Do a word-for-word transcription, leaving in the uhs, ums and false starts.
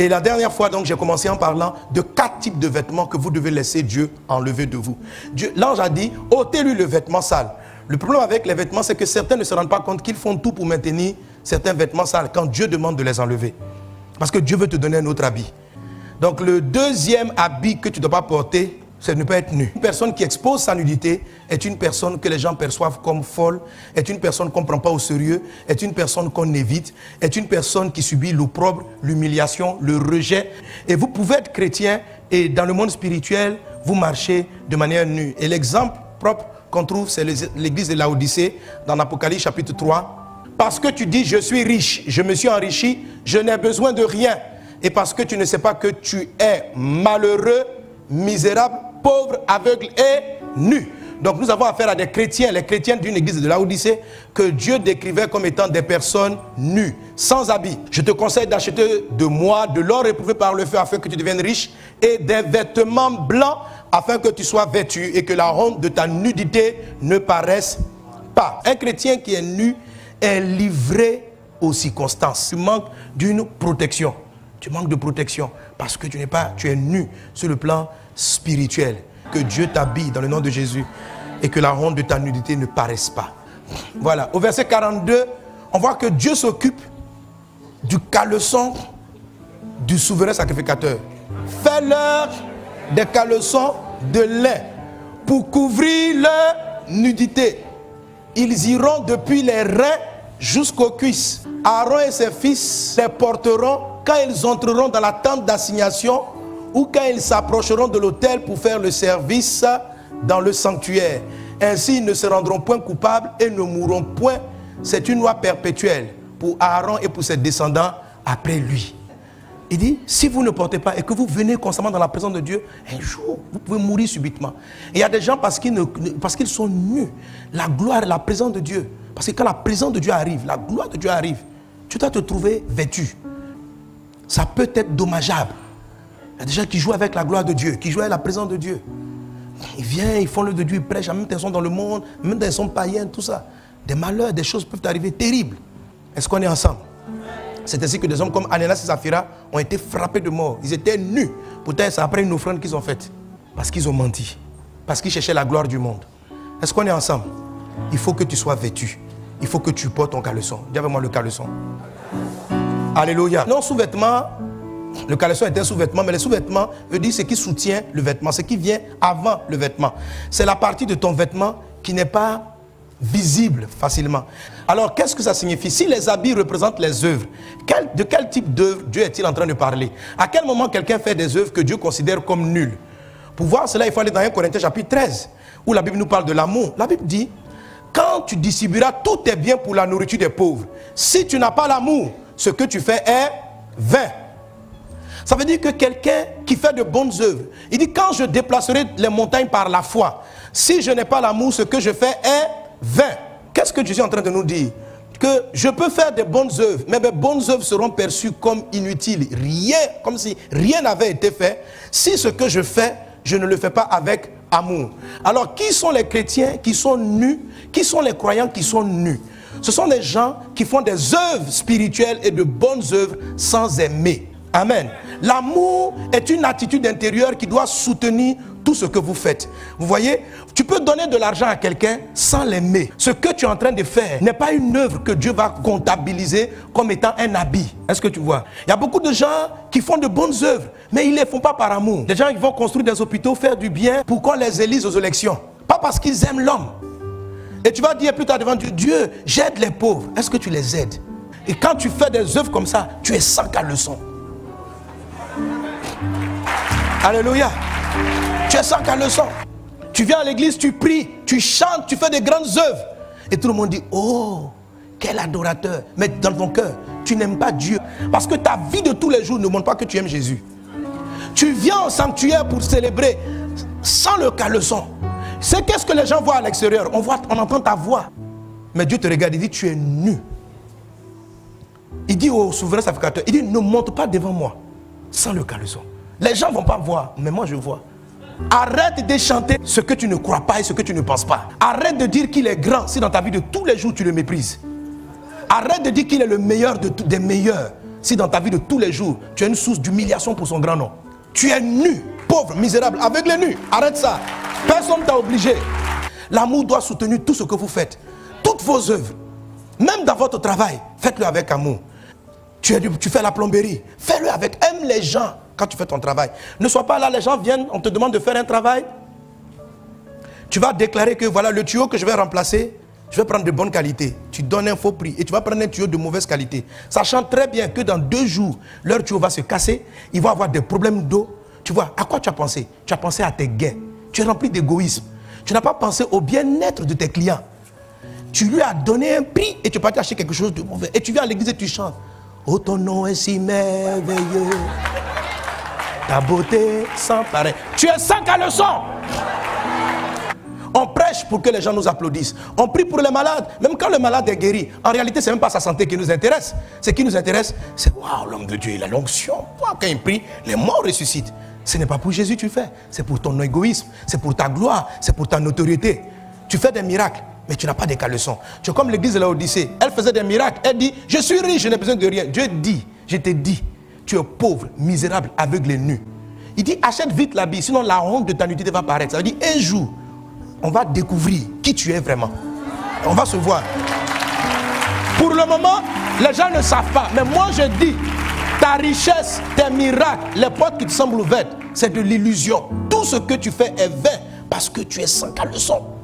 Et la dernière fois, donc, j'ai commencé en parlant de quatre types de vêtements que vous devez laisser Dieu enlever de vous. L'ange a dit, ôtez-lui le vêtement sale. Le problème avec les vêtements, c'est que certains ne se rendent pas compte qu'ils font tout pour maintenir certains vêtements sales quand Dieu demande de les enlever. Parce que Dieu veut te donner un autre habit. Donc, le deuxième habit que tu ne dois pas porter, c'est de ne pas être nu. Une personne qui expose sa nudité est une personne que les gens perçoivent comme folle, est une personne qu'on ne prend pas au sérieux, est une personne qu'on évite, est une personne qui subit l'opprobre, l'humiliation, le rejet. Et vous pouvez être chrétien et dans le monde spirituel, vous marchez de manière nue. Et l'exemple propre qu'on trouve, c'est l'église de Laodicée dans l'Apocalypse chapitre trois. Parce que tu dis, je suis riche, je me suis enrichi, je n'ai besoin de rien. Et parce que tu ne sais pas que tu es malheureux, misérable, pauvre, aveugle et nu. Donc nous avons affaire à des chrétiens, les chrétiens d'une église de Laodicée, que Dieu décrivait comme étant des personnes nues, sans habit. Je te conseille d'acheter de moi de l'or éprouvé par le feu afin que tu deviennes riche et des vêtements blancs afin que tu sois vêtu et que la honte de ta nudité ne paraisse pas. Un chrétien qui est nu est livré aux circonstances. Tu manques d'une protection. Tu manques de protection parce que tu n'es pas, tu es nu sur le plan spirituel. Que Dieu t'habille dans le nom de Jésus et que la honte de ta nudité ne paraisse pas. Voilà, au verset quarante-deux, on voit que Dieu s'occupe du caleçon du souverain sacrificateur. Fais-leur des caleçons de lin pour couvrir leur nudité. Ils iront depuis les reins jusqu'aux cuisses. Aaron et ses fils les porteront quand ils entreront dans la tente d'assignation ou quand ils s'approcheront de l'autel pour faire le service dans le sanctuaire. Ainsi, ils ne se rendront point coupables et ne mourront point. C'est une loi perpétuelle pour Aaron et pour ses descendants après lui. Il dit, si vous ne portez pas et que vous venez constamment dans la présence de Dieu, un jour, vous pouvez mourir subitement. Et il y a des gens parce qu'ils ne, parce qu'ils sont nus. La gloire et la présence de Dieu. Parce que quand la présence de Dieu arrive, la gloire de Dieu arrive, tu dois te trouver vêtu. Ça peut être dommageable. Il y a des gens qui jouent avec la gloire de Dieu, qui jouent avec la présence de Dieu. Ils viennent, ils font l'œuvre de Dieu, ils prêchent, même quand ils sont dans le monde, même quand ils sont païens, tout ça. Des malheurs, des choses peuvent arriver terribles. Est-ce qu'on est ensemble? C'est ainsi que des hommes comme Ananias et Saphira ont été frappés de mort. Ils étaient nus. Pourtant, c'est après une offrande qu'ils ont faite. Parce qu'ils ont menti. Parce qu'ils cherchaient la gloire du monde. Est-ce qu'on est ensemble? Il faut que tu sois vêtu. Il faut que tu portes ton caleçon. Dis avec moi le caleçon. Alléluia. Non, sous-vêtement, le caleçon est un sous-vêtement, mais le sous-vêtement veut dire ce qui soutient le vêtement, ce qui vient avant le vêtement. C'est la partie de ton vêtement qui n'est pas visible facilement. Alors, qu'est-ce que ça signifie? Si les habits représentent les œuvres, quel, de quel type d'œuvre Dieu est-il en train de parler? À quel moment quelqu'un fait des œuvres que Dieu considère comme nulles? Pour voir cela, il faut aller dans premier Corinthiens chapitre treize, où la Bible nous parle de l'amour. La Bible dit, quand tu distribueras tous tes biens pour la nourriture des pauvres, si tu n'as pas l'amour, ce que tu fais est vain. Ça veut dire que quelqu'un qui fait de bonnes œuvres, il dit quand je déplacerai les montagnes par la foi, si je n'ai pas l'amour, ce que je fais est vain. Qu'est-ce que Jésus est en train de nous dire? Que je peux faire de bonnes œuvres, mais mes bonnes œuvres seront perçues comme inutiles. Rien, comme si rien n'avait été fait. Si ce que je fais, je ne le fais pas avec amour. Alors qui sont les chrétiens qui sont nus? Qui sont les croyants qui sont nus? Ce sont des gens qui font des œuvres spirituelles et de bonnes œuvres sans aimer. Amen. L'amour est une attitude intérieure qui doit soutenir tout ce que vous faites. Vous voyez, tu peux donner de l'argent à quelqu'un sans l'aimer. Ce que tu es en train de faire n'est pas une œuvre que Dieu va comptabiliser comme étant un habit. Est-ce que tu vois? Il y a beaucoup de gens qui font de bonnes œuvres, mais ils ne les font pas par amour. Des gens qui vont construire des hôpitaux, faire du bien pour qu'on les élise aux élections. Pas parce qu'ils aiment l'homme. Et tu vas dire plus tard devant Dieu, Dieu, j'aide les pauvres. Est-ce que tu les aides? Et quand tu fais des œuvres comme ça, tu es sans caleçon. Alléluia. Tu es sans caleçon. Tu viens à l'église, tu pries, tu chantes, tu fais des grandes œuvres. Et tout le monde dit, oh, quel adorateur. Mais dans ton cœur, tu n'aimes pas Dieu. Parce que ta vie de tous les jours ne montre pas que tu aimes Jésus. Tu viens au sanctuaire pour célébrer sans le caleçon. C'est qu'est-ce que les gens voient à l'extérieur. On voit, on entend ta voix. Mais Dieu te regarde, il dit, tu es nu. Il dit au souverain sacrificateur, il dit, ne monte pas devant moi sans le caleçon. Les gens ne vont pas voir, mais moi je vois. Arrête de chanter ce que tu ne crois pas et ce que tu ne penses pas. Arrête de dire qu'il est grand si dans ta vie de tous les jours tu le méprises. Arrête de dire qu'il est le meilleur de tout, des meilleurs si dans ta vie de tous les jours, tu es une source d'humiliation pour son grand nom. Tu es nu, pauvre, misérable, avec les nus. Arrête ça. Personne ne t'a obligé. L'amour doit soutenir tout ce que vous faites. Toutes vos œuvres, même dans votre travail, faites-le avec amour. Tu, es, tu fais la plomberie, fais-le avec. Aime les gens quand tu fais ton travail. Ne sois pas là, les gens viennent, on te demande de faire un travail. Tu vas déclarer que voilà le tuyau que je vais remplacer, je vais prendre de bonne qualité. Tu donnes un faux prix et tu vas prendre un tuyau de mauvaise qualité. Sachant très bien que dans deux jours, leur tuyau va se casser, ils vont avoir des problèmes d'eau. Tu vois, à quoi tu as pensé? Tu as pensé à tes gains. Tu es rempli d'égoïsme. Tu n'as pas pensé au bien-être de tes clients. Tu lui as donné un prix et tu es parti acheter quelque chose de mauvais. Et tu viens à l'église et tu chantes. Oh, ton nom est si merveilleux. Ta beauté sans pareil. Tu es sans caleçon. On prêche pour que les gens nous applaudissent. On prie pour les malades. Même quand le malade est guéri, en réalité, ce n'est même pas sa santé qui nous intéresse. Ce qui nous intéresse, c'est waouh, l'homme de Dieu, il a l'onction. Wow, quand il prie, les morts ressuscitent. Ce n'est pas pour Jésus que tu fais. C'est pour ton égoïsme. C'est pour ta gloire. C'est pour ta notoriété. Tu fais des miracles, mais tu n'as pas de caleçon. Tu es comme l'église de la Odyssée. Elle faisait des miracles. Elle dit, je suis riche, je n'ai besoin de rien. Dieu dit, je t'ai dit, tu es pauvre, misérable, aveugle et nu. Il dit, achète vite l'habit, sinon la honte de ta nudité va paraître. Ça veut dire, un jour, on va découvrir qui tu es vraiment. On va se voir. Pour le moment, les gens ne savent pas. Mais moi, je dis, ta richesse, tes miracles, les portes qui te semblent ouvertes, c'est de l'illusion. Tout ce que tu fais est vain parce que tu es sans caleçon.